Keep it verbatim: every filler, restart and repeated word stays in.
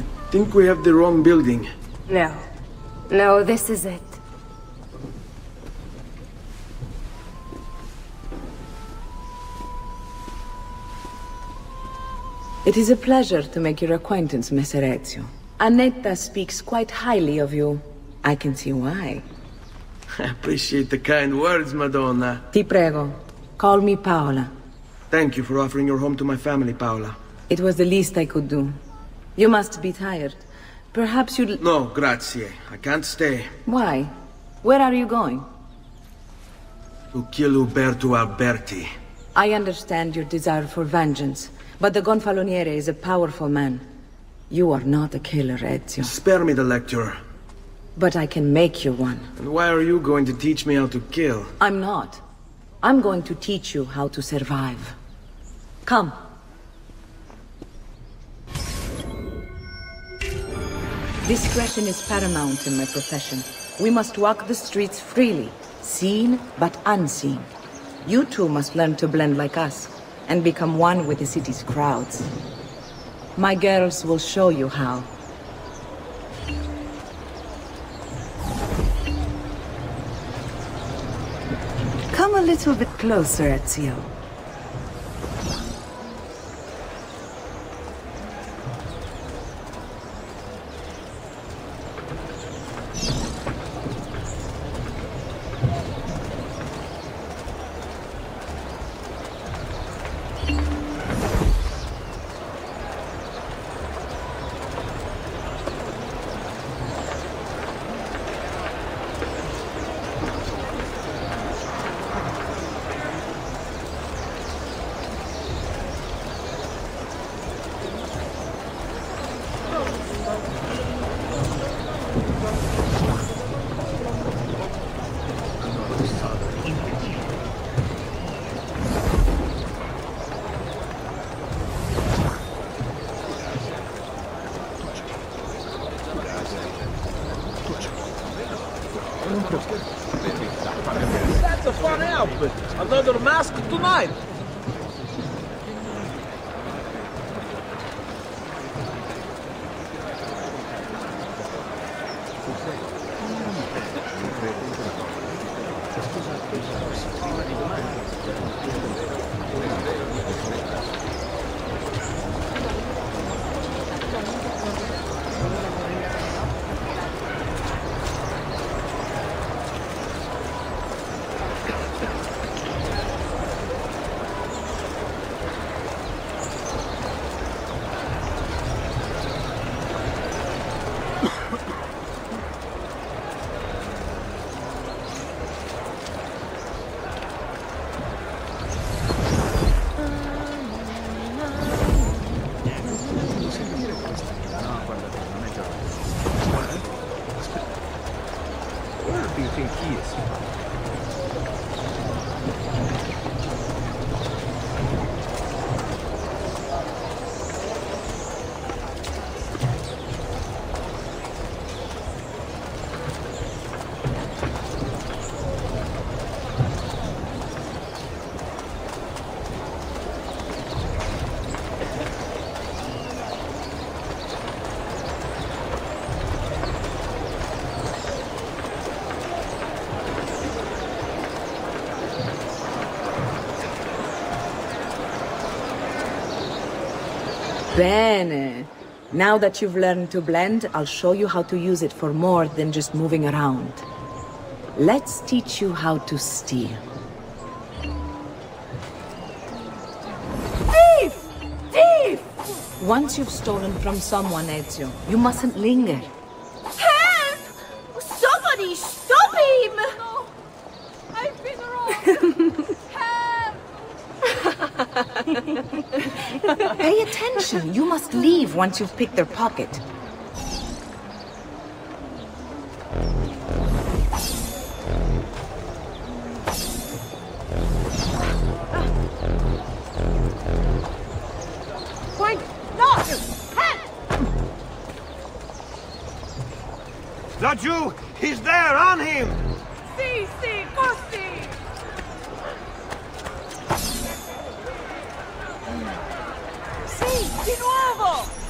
I think we have the wrong building. No. No, this is it. It is a pleasure to make your acquaintance, Messer Ezio. Annetta speaks quite highly of you. I can see why. I appreciate the kind words, Madonna. Ti prego. Call me Paola. Thank you for offering your home to my family, Paola. It was the least I could do. You must be tired. Perhaps you'd... No, grazie. I can't stay. Why? Where are you going? To kill Uberto Alberti. I understand your desire for vengeance. But the Gonfaloniere is a powerful man. You are not a killer, Ezio. Spare me the lecture. But I can make you one. And why are you going to teach me how to kill? I'm not. I'm going to teach you how to survive. Come. Discretion is paramount in my profession. We must walk the streets freely, seen but unseen. You too must learn to blend like us and become one with the city's crowds. My girls will show you how. Come a little bit closer, Ezio. That's a fun outfit. Another mask tonight. Bene. Now that you've learned to blend, I'll show you how to use it for more than just moving around. Let's teach you how to steal. Thief! Thief! Once you've stolen from someone, Ezio, you mustn't linger. Help! Somebody stop him! No! I've been wrong! Pay attention. You must leave once you've picked their pocket. Point. No. Head. The Jew! He's there! On him! Si, si, costi! Si, di nuovo!